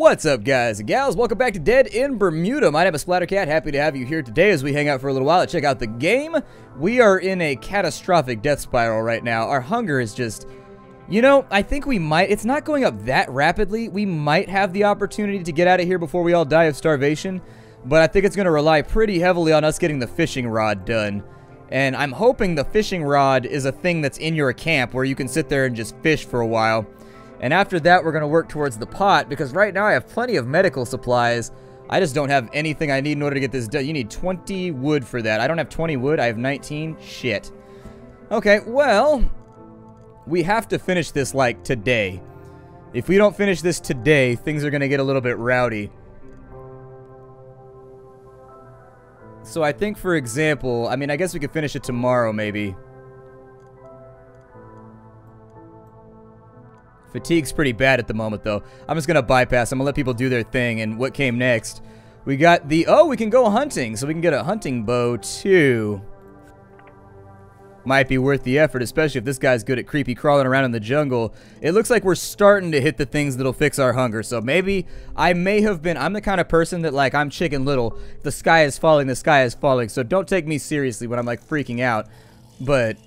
What's up, guys and gals? Welcome back to Dead in Bermuda. My name is Splattercat. Happy to have you here today as we hang out for a little while and check out the game. We are in a catastrophic death spiral right now. Our hunger is just... You know, I think we might... It's not going up that rapidly. We might have the opportunity to get out of here before we all die of starvation. But I think it's going to rely pretty heavily on us getting the fishing rod done. And I'm hoping the fishing rod is a thing that's in your camp where you can sit there and just fish for a while. And after that, we're going to work towards the pot, because right now I have plenty of medical supplies. I just don't have anything I need in order to get this done. You need 20 wood for that. I don't have 20 wood. I have 19. Shit. Okay, well, we have to finish this, like, today. If we don't finish this today, things are going to get a little bit rowdy. So I think, for example, I mean, I guess we could finish it tomorrow, maybe. Fatigue's pretty bad at the moment, though. I'm just going to bypass. I'm going to let people do their thing. And what came next? We got the... Oh, we can go hunting. So we can get a hunting bow, too. Might be worth the effort, especially if this guy's good at creepy crawling around in the jungle. It looks like we're starting to hit the things that'll fix our hunger. So maybe I may have been... I'm the kind of person that, like, I'm Chicken Little. The sky is falling. The sky is falling. So don't take me seriously when I'm, like, freaking out. But...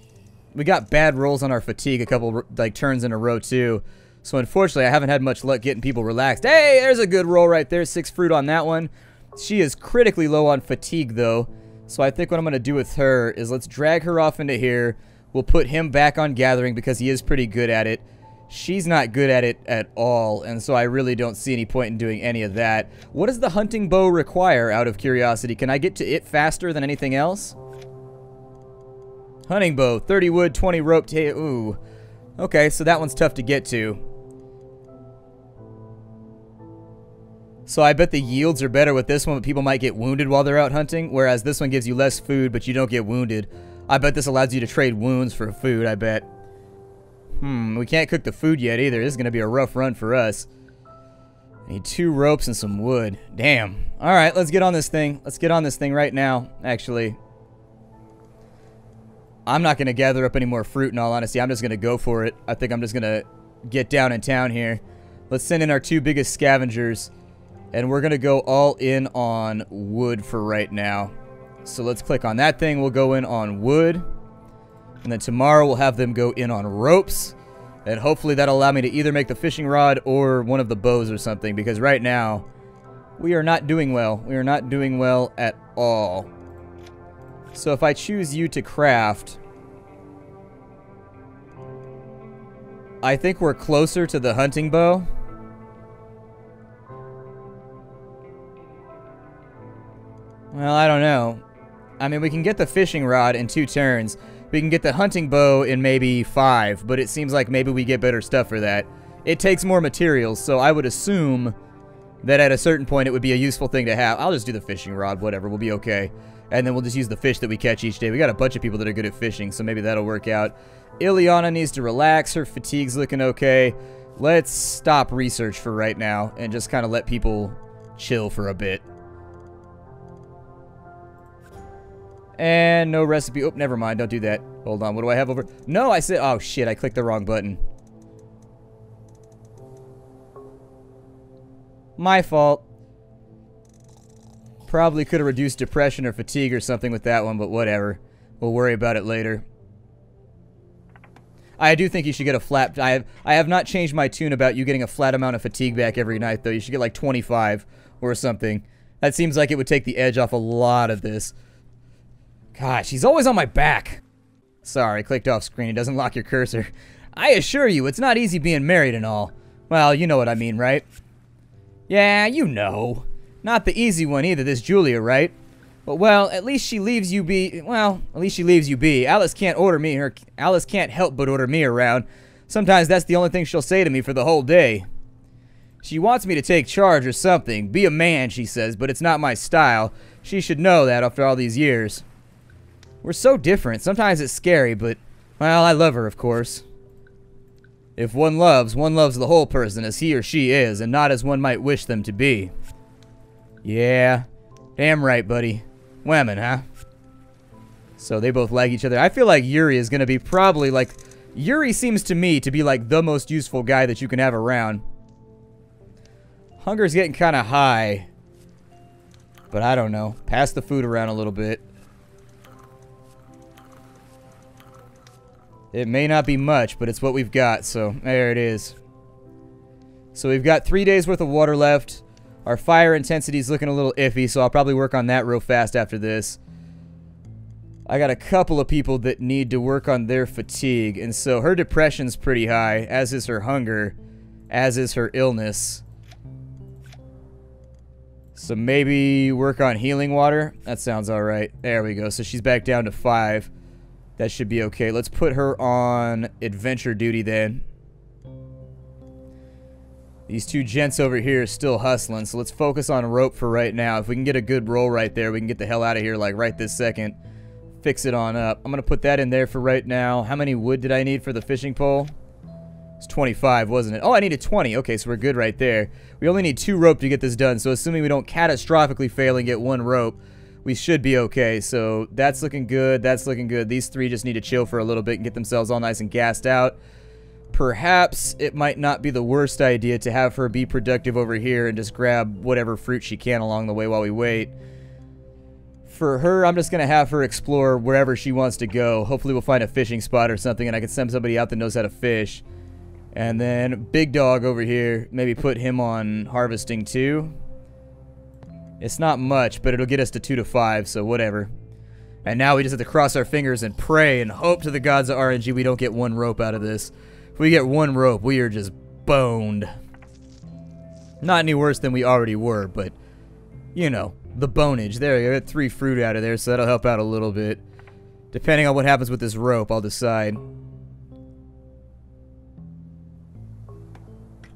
we got bad rolls on our fatigue a couple, like, turns in a row, too. So, unfortunately, I haven't had much luck getting people relaxed. Hey, there's a good roll right there. 6 fruit on that one. She is critically low on fatigue, though. So, I think what I'm going to do with her is let's drag her off into here. We'll put him back on gathering because he is pretty good at it. She's not good at it at all, and so I really don't see any point in doing any of that. What does the hunting bow require, out of curiosity? Can I get to it faster than anything else? Hunting bow, 30 wood, 20 rope. Ooh. Okay, so that one's tough to get to. So I bet the yields are better with this one, but people might get wounded while they're out hunting, whereas this one gives you less food, but you don't get wounded. I bet this allows you to trade wounds for food, I bet. We can't cook the food yet either. This is going to be a rough run for us. I need 2 ropes and some wood. Damn. All right, let's get on this thing. Let's get on this thing right now, actually. I'm not going to gather up any more fruit, in all honesty. I'm just going to go for it. I think I'm just going to get down in town here. Let's send in our 2 biggest scavengers. And we're going to go all in on wood for right now. So let's click on that thing. We'll go in on wood. And then tomorrow we'll have them go in on ropes. And hopefully that'll allow me to either make the fishing rod or one of the bows or something. Because right now, we are not doing well. We are not doing well at all. So if I choose you to craft, I think we're closer to the hunting bow. Well, I don't know. I mean, we can get the fishing rod in 2 turns. We can get the hunting bow in maybe 5, but it seems like maybe we get better stuff for that. It takes more materials, so I would assume that at a certain point it would be a useful thing to have. I'll just do the fishing rod, whatever, we'll be okay. And then we'll just use the fish that we catch each day. We got a bunch of people that are good at fishing, so maybe that'll work out. Iliana needs to relax. Her fatigue's looking okay. Let's stop research for right now and just kind of let people chill for a bit. And no recipe. Oh, never mind. Don't do that. Hold on. What do I have over? No, I said... Oh, shit. I clicked the wrong button. My fault. Probably could have reduced depression or fatigue or something with that one, but whatever. We'll worry about it later. I do think you should get a flat... I have not changed my tune about you getting a flat amount of fatigue back every night, though. You should get like 25 or something. That seems like it would take the edge off a lot of this. Gosh, he's always on my back. Sorry, clicked off screen. It doesn't lock your cursor. I assure you, it's not easy being married and all. Well, you know what I mean, right? Yeah, you know. Not the easy one either, this Julia, right? But, well, at least she leaves you be... Well, at least she leaves you be. Alice can't help but order me around. Sometimes that's the only thing she'll say to me for the whole day. She wants me to take charge or something. Be a man, she says, but it's not my style. She should know that after all these years. We're so different. Sometimes it's scary, but... Well, I love her, of course. If one loves, one loves the whole person as he or she is, and not as one might wish them to be. Yeah, damn right, buddy. Women, huh? So they both like each other. I feel like Yuri is going to be probably like... Yuri seems to me to be like the most useful guy that you can have around. Hunger's getting kind of high. But I don't know. Pass the food around a little bit. It may not be much, but it's what we've got, so there it is. So we've got 3 days worth of water left. Our fire intensity is looking a little iffy, so I'll probably work on that real fast after this. I got a couple of people that need to work on their fatigue, and so her depression's pretty high, as is her hunger, as is her illness. So maybe work on healing water? That sounds alright. There we go, so she's back down to 5. That should be okay. Let's put her on adventure duty then. These two gents over here are still hustling, so let's focus on rope for right now. If we can get a good roll right there, we can get the hell out of here like right this second. Fix it on up. I'm going to put that in there for right now. How many wood did I need for the fishing pole? It's 25, wasn't it? Oh, I needed 20. Okay, so we're good right there. We only need 2 rope to get this done, so assuming we don't catastrophically fail and get 1 rope, we should be okay, so that's looking good, that's looking good. These 3 just need to chill for a little bit and get themselves all nice and gassed out. Perhaps it might not be the worst idea to have her be productive over here and just grab whatever fruit she can along the way while we wait. For her, I'm just going to have her explore wherever she wants to go. Hopefully we'll find a fishing spot or something and I can send somebody out that knows how to fish. And then Big Dog over here, maybe put him on harvesting too. It's not much, but it'll get us to 2 to 5, so whatever. And now we just have to cross our fingers and pray and hope to the gods of RNG we don't get 1 rope out of this. If we get 1 rope, we are just boned. Not any worse than we already were, but, you know, the bonage. There we go, got 3 fruit out of there, so that'll help out a little bit. Depending on what happens with this rope, I'll decide.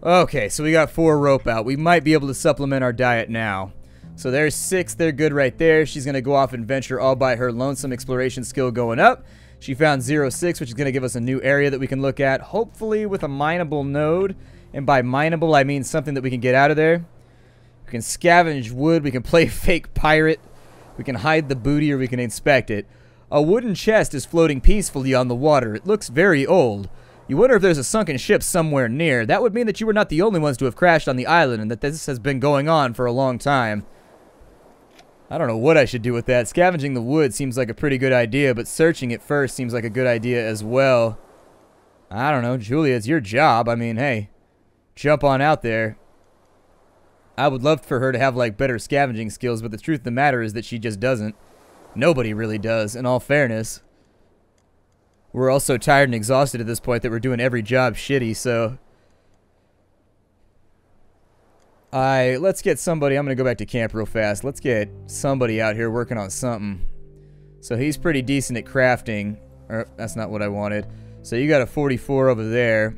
Okay, so we got 4 rope out. We might be able to supplement our diet now. So there's 6, they're good right there. She's going to go off and venture all by her lonesome, exploration skill going up. She found 06, which is going to give us a new area that we can look at, hopefully with a mineable node. And by mineable, I mean something that we can get out of there. We can scavenge wood, we can play fake pirate, we can hide the booty, or we can inspect it. A wooden chest is floating peacefully on the water. It looks very old. You wonder if there's a sunken ship somewhere near. That would mean that you were not the only ones to have crashed on the island and that this has been going on for a long time. I don't know what I should do with that. Scavenging the wood seems like a pretty good idea, but searching it first seems like a good idea as well. I don't know, Julia, it's your job. I mean, hey, jump on out there. I would love for her to have, like, better scavenging skills, but the truth of the matter is that she just doesn't. Nobody really does, in all fairness. We're all so tired and exhausted at this point that we're doing every job shitty, so... Let's get somebody. I'm going to go back to camp real fast. Let's get somebody out here working on something. So he's pretty decent at crafting. Or, that's not what I wanted. So you got a 44 over there.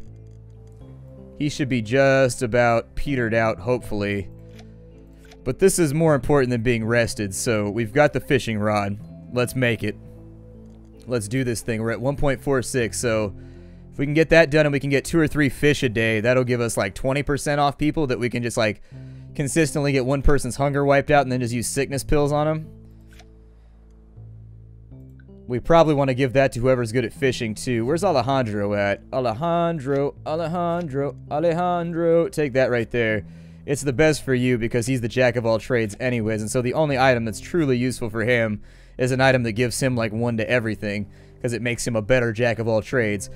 He should be just about petered out, hopefully. But this is more important than being rested, so we've got the fishing rod. Let's make it. Let's do this thing. We're at 1.46, so... we can get that done and we can get 2 or 3 fish a day. That'll give us like 20% off people that we can just like consistently get one person's hunger wiped out and then just use sickness pills on them. We probably want to give that to whoever's good at fishing too. Where's Alejandro at? Alejandro. Take that right there. It's the best for you because he's the jack of all trades anyways. And so the only item that's truly useful for him is an item that gives him like 1 to everything because it makes him a better jack of all trades.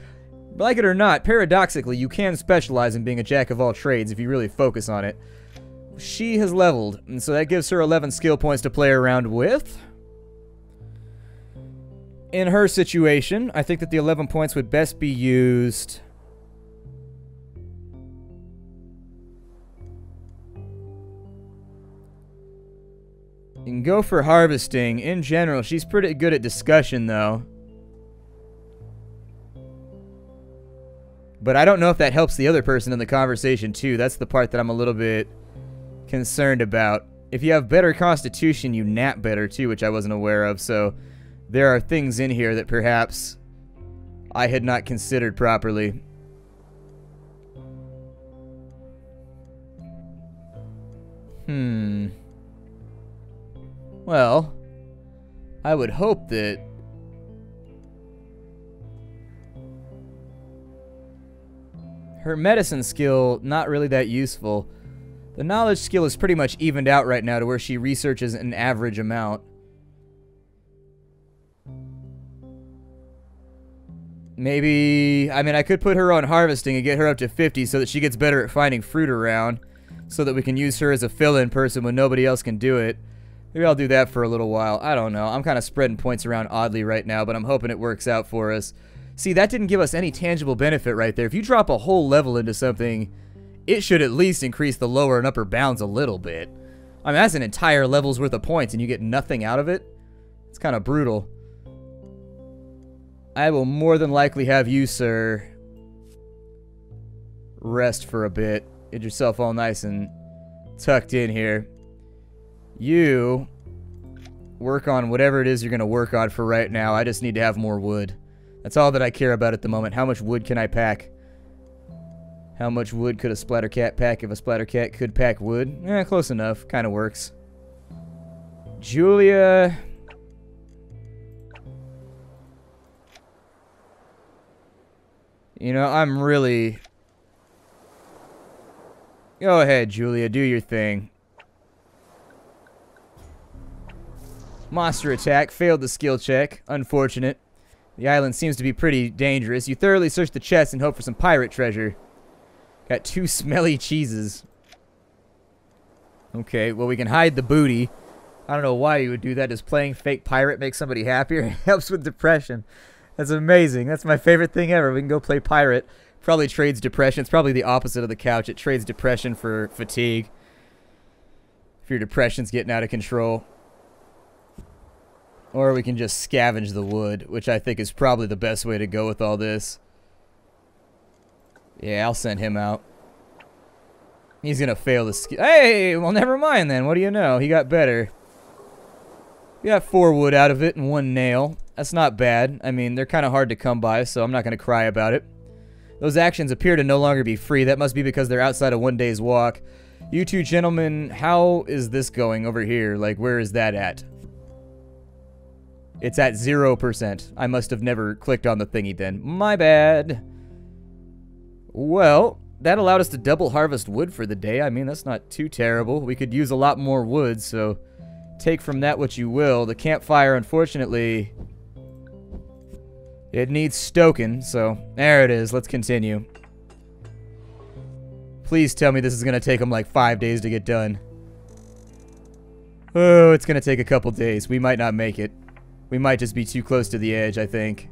Like it or not, paradoxically, you can specialize in being a jack of all trades if you really focus on it. She has leveled, and so that gives her 11 skill points to play around with. In her situation, I think that the 11 points would best be used... You can go for harvesting. In general, she's pretty good at discussion, though. But I don't know if that helps the other person in the conversation, too. That's the part that I'm a little bit concerned about. If you have better constitution, you nap better, too, which I wasn't aware of. So there are things in here that perhaps I had not considered properly. Well, I would hope that... her medicine skill, not really that useful. The knowledge skill is pretty much evened out right now to where she researches an average amount. Maybe... I mean, I could put her on harvesting and get her up to 50 so that she gets better at finding fruit around. So that we can use her as a fill-in person when nobody else can do it. Maybe I'll do that for a little while. I don't know. I'm kind of spreading points around oddly right now, but I'm hoping it works out for us. See, that didn't give us any tangible benefit right there. If you drop a whole level into something, it should at least increase the lower and upper bounds a little bit. I mean, that's an entire level's worth of points, and you get nothing out of it? It's kind of brutal. I will more than likely have you, sir, rest for a bit. Get yourself all nice and tucked in here. You work on whatever it is you're going to work on for right now. I just need to have more wood. That's all that I care about at the moment. How much wood can I pack? How much wood could a Splattercat pack if a Splattercat could pack wood? Eh, close enough. Kind of works. Julia... You know, I'm really... Go ahead, Julia. Do your thing. Monster attack. Failed the skill check. Unfortunate. The island seems to be pretty dangerous. You thoroughly search the chest and hope for some pirate treasure. Got two smelly cheeses. Okay, well, we can hide the booty. I don't know why you would do that. Does playing fake pirate make somebody happier? It helps with depression. That's amazing. That's my favorite thing ever. We can go play pirate. Probably trades depression. It's probably the opposite of the couch. It trades depression for fatigue. If your depression's getting out of control. Or we can just scavenge the wood, which I think is probably the best way to go with all this. Yeah, I'll send him out. He's going to fail the skill. Hey, well, never mind then. What do you know? He got better. We got 4 wood out of it and 1 nail. That's not bad. I mean, they're kind of hard to come by, so I'm not going to cry about it. Those actions appear to no longer be free. That must be because they're outside of 1 day's walk. You two gentlemen, how is this going over here? Like, where is that at? It's at 0%. I must have never clicked on the thingy then. My bad. Well, that allowed us to double harvest wood for the day. I mean, that's not too terrible. We could use a lot more wood, so take from that what you will. The campfire, unfortunately... It needs stoking, so there it is. Let's continue. Please tell me this is going to take them like 5 days to get done. Oh, it's going to take a couple days. We might not make it. We might just be too close to the edge, I think.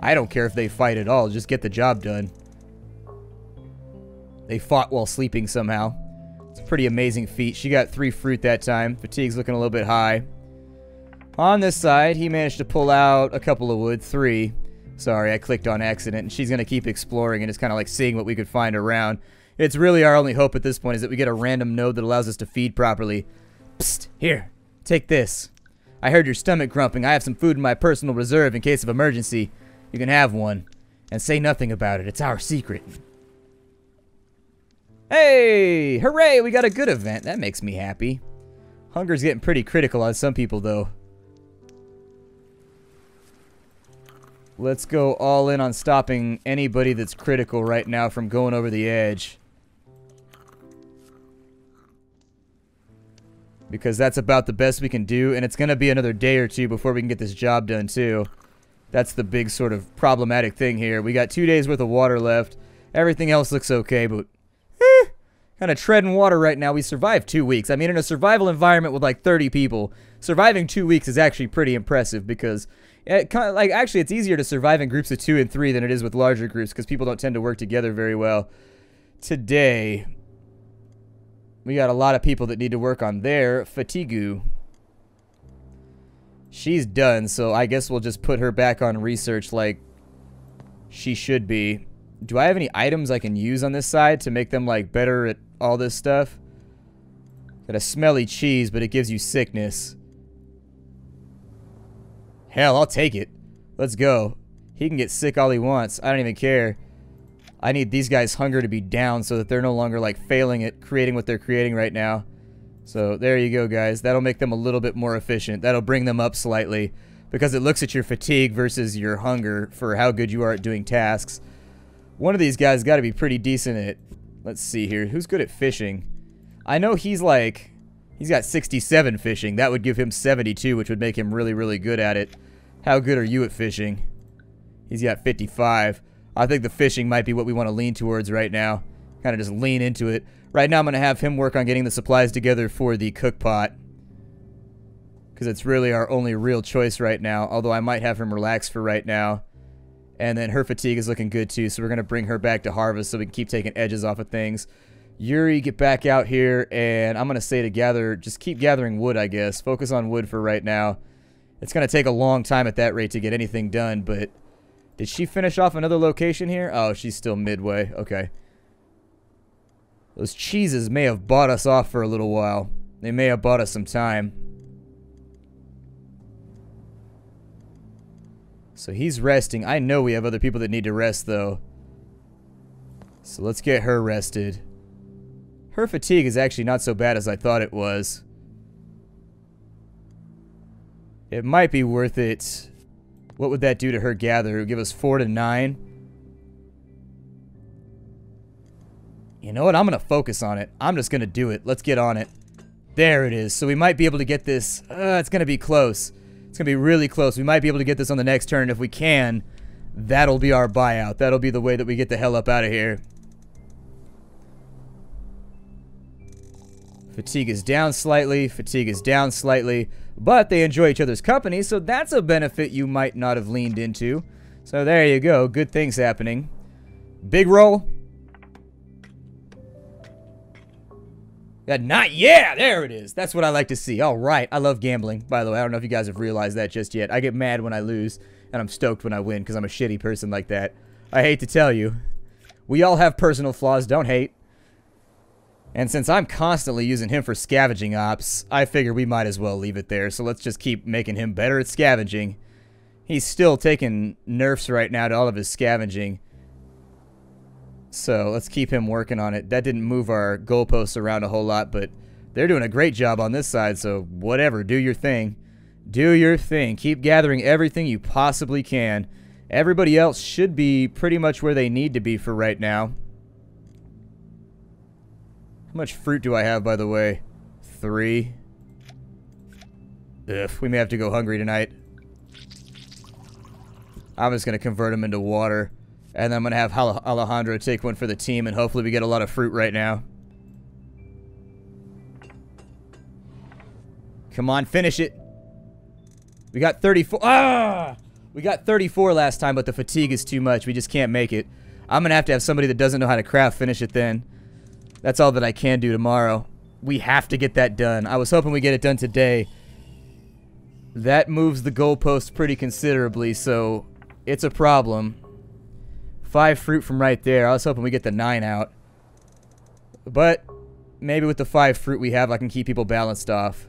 I don't care if they fight at all. Just get the job done. They fought while sleeping somehow. It's a pretty amazing feat. She got 3 fruit that time. Fatigue's looking a little bit high. On this side, he managed to pull out a couple of wood. 3. Sorry, I clicked on accident. And she's going to keep exploring and just kind of like seeing what we could find around. It's really our only hope at this point is that we get a random node that allows us to feed properly. Psst, here, take this. I heard your stomach grumping. I have some food in my personal reserve in case of emergency. You can have one. And say nothing about it. It's our secret. Hey! Hooray! We got a good event. That makes me happy. Hunger's getting pretty critical on some people, though. Let's go all in on stopping anybody that's critical right now from going over the edge. Because that's about the best we can do, and it's going to be another day or two before we can get this job done, too. That's the big sort of problematic thing here. We got 2 days worth of water left. Everything else looks okay, but... kind of treading water right now. We survived 2 weeks. I mean, in a survival environment with like 30 people, surviving 2 weeks is actually pretty impressive because... It kind of, like, actually, it's easier to survive in groups of 2 and 3 than it is with larger groups because people don't tend to work together very well. Today, we got a lot of people that need to work on their fatigue. She's done, so I guess we'll just put her back on research like she should be. Do I have any items I can use on this side to make them, like, better at all this stuff? Got a smelly cheese, but it gives you sickness. Hell, I'll take it. Let's go. He can get sick all he wants. I don't even care. I need these guys' hunger to be down so that they're no longer, like, failing at creating what they're creating right now. So, there you go, guys. That'll make them a little bit more efficient. That'll bring them up slightly. Because it looks at your fatigue versus your hunger for how good you are at doing tasks. One of these guys got to be pretty decent at... Let's see here. Who's good at fishing? I know he's like... He's got 67 fishing. That would give him 72, which would make him really, really good at it. How good are you at fishing? He's got 55. I think the fishing might be what we want to lean towards right now. Kind of just lean into it. Right now I'm going to have him work on getting the supplies together for the cook pot. Because it's really our only real choice right now. Although I might have him relax for right now. And then her fatigue is looking good too. So we're going to bring her back to harvest so we can keep taking edges off of things. Yuri, get back out here, and I'm going to say to gather, just keep gathering wood, I guess. Focus on wood for right now. It's going to take a long time at that rate to get anything done, but did she finish off another location here? Oh, she's still midway. Okay. Those cheeses may have bought us off for a little while. They may have bought us some time. So he's resting. I know we have other people that need to rest, though. So let's get her rested. Her fatigue is actually not so bad as I thought it was. It might be worth it. What would that do to her gather? It would give us 4 to 9. You know what? I'm going to focus on it. I'm just going to do it. Let's get on it. There it is. So we might be able to get this. It's going to be close. It's going to be really close. We might be able to get this on the next turn. If we can, that'll be our buyout. That'll be the way that we get the hell up out of here. Fatigue is down slightly. Fatigue is down slightly. But they enjoy each other's company, so that's a benefit you might not have leaned into. So there you go. Good things happening. Big roll. Not yeah! There it is. That's what I like to see. All right. I love gambling, by the way. I don't know if you guys have realized that just yet. I get mad when I lose, and I'm stoked when I win because I'm a shitty person like that. I hate to tell you. We all have personal flaws. Don't hate. And since I'm constantly using him for scavenging ops, I figure we might as well leave it there. So let's just keep making him better at scavenging. He's still taking nerfs right now to all of his scavenging. So let's keep him working on it. That didn't move our goalposts around a whole lot, but they're doing a great job on this side. So whatever, do your thing. Do your thing. Keep gathering everything you possibly can. Everybody else should be pretty much where they need to be for right now. How much fruit do I have, by the way? 3. Ugh, we may have to go hungry tonight. I'm just going to convert them into water. And then I'm going to have Alejandro take one for the team, and hopefully we get a lot of fruit right now. Come on, finish it. We got 34. Ah! We got 34 last time, but the fatigue is too much. We just can't make it. I'm going to have somebody that doesn't know how to craft finish it then. That's all that I can do tomorrow. We have to get that done. I was hoping we get it done today. That moves the goalpost pretty considerably, so it's a problem. 5 fruit from right there. I was hoping we get the 9 out. But maybe with the 5 fruit we have, I can keep people balanced off.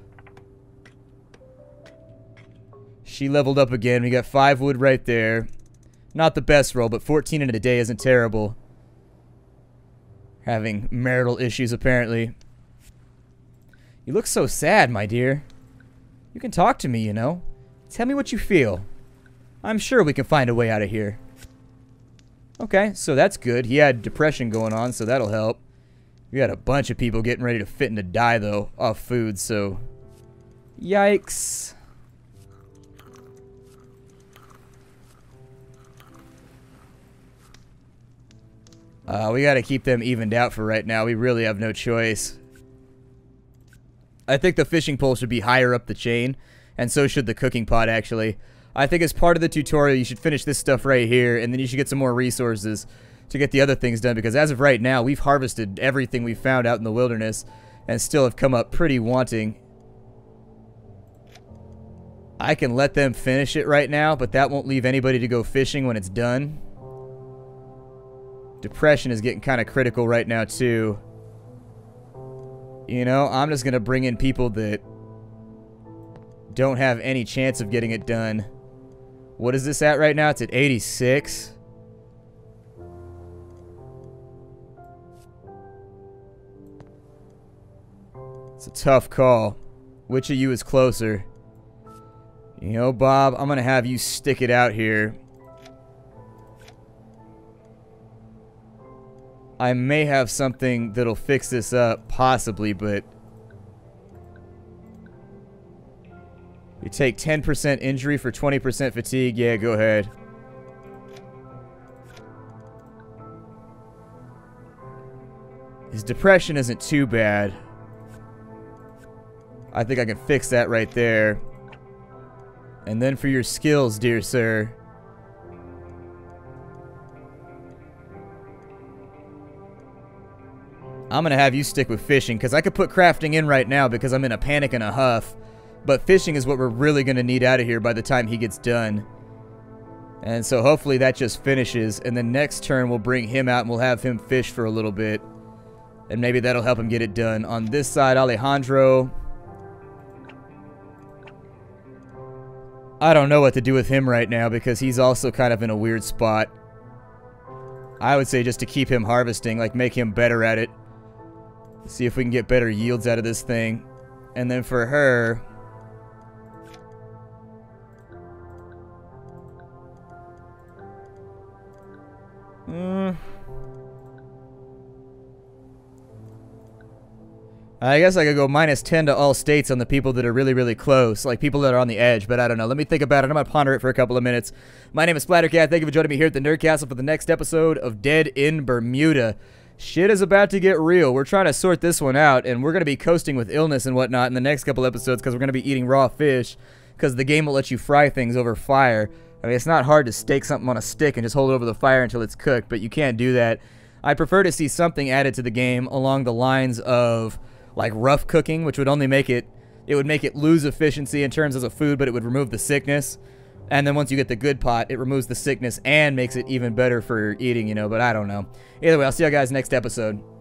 She leveled up again. We got 5 wood right there. Not the best roll, but 14 in a day isn't terrible. Having marital issues, apparently. You look so sad, my dear. You can talk to me, you know. Tell me what you feel. I'm sure we can find a way out of here. Okay, so that's good. He had depression going on, so that'll help. We got a bunch of people getting ready to fit and to die, though, off food, so... Yikes. We gotta keep them evened out for right now. We really have no choice. I think the fishing pole should be higher up the chain, and so should the cooking pot, actually. I think as part of the tutorial, you should finish this stuff right here, and then you should get some more resources to get the other things done, because as of right now, we've harvested everything we found out in the wilderness, and still have come up pretty wanting. I can let them finish it right now, but that won't leave anybody to go fishing when it's done. Depression is getting kind of critical right now, too. You know, I'm just going to bring in people that don't have any chance of getting it done. What is this at right now? It's at 86. It's a tough call. Which of you is closer? You know, Bob, I'm going to have you stick it out here. I may have something that'll fix this up, possibly, but... You take 10% injury for 20% fatigue. Yeah, go ahead. His depression isn't too bad. I think I can fix that right there. And then for your skills, dear sir. I'm going to have you stick with fishing, because I could put crafting in right now because I'm in a panic and a huff. But fishing is what we're really going to need out of here by the time he gets done. And so hopefully that just finishes. And then next turn we'll bring him out and we'll have him fish for a little bit. And maybe that'll help him get it done. On this side, Alejandro. I don't know what to do with him right now because he's also kind of in a weird spot. I would say just to keep him harvesting, like make him better at it. See if we can get better yields out of this thing. And then for her... I guess I could go minus 10 to all states on the people that are really, really close. Like people that are on the edge, but I don't know. Let me think about it. I'm going to ponder it for a couple of minutes. My name is Splattercat. Thank you for joining me here at the Nerdcastle for the next episode of Dead in Bermuda. Shit is about to get real. We're trying to sort this one out, and we're going to be coasting with illness and whatnot in the next couple episodes because we're going to be eating raw fish because the game will let you fry things over fire. I mean, it's not hard to stake something on a stick and just hold it over the fire until it's cooked, but you can't do that. I prefer to see something added to the game along the lines of, like, rough cooking, which would only make it... It would make it lose efficiency in terms of food, but it would remove the sickness. And then once you get the good pot, it removes the sickness and makes it even better for eating, you know, but I don't know. Either way, I'll see you guys next episode.